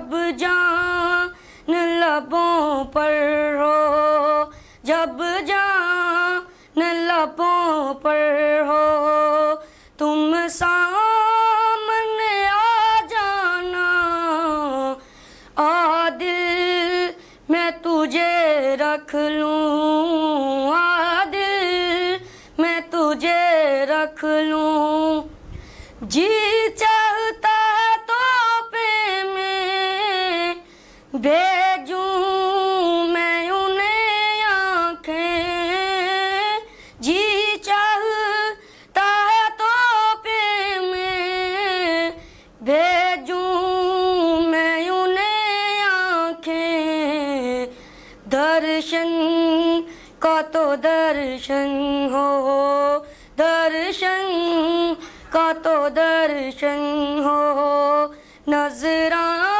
जब जान लबों पर हो, जब जान लबों पर हो, तुम सामने आ जाना। आ दिल मैं तुझे रख लूं, आ दिल मैं तुझे रख लूं। जी चाहता है तो पे में भेजूं मैं उन्हें आँखें। जी चाहता है तो पे में भेजूं मैं उन्हें आँखें। दर्शन का तो दर्शन हो, दर्शन का तो दर्शन हो, नजराना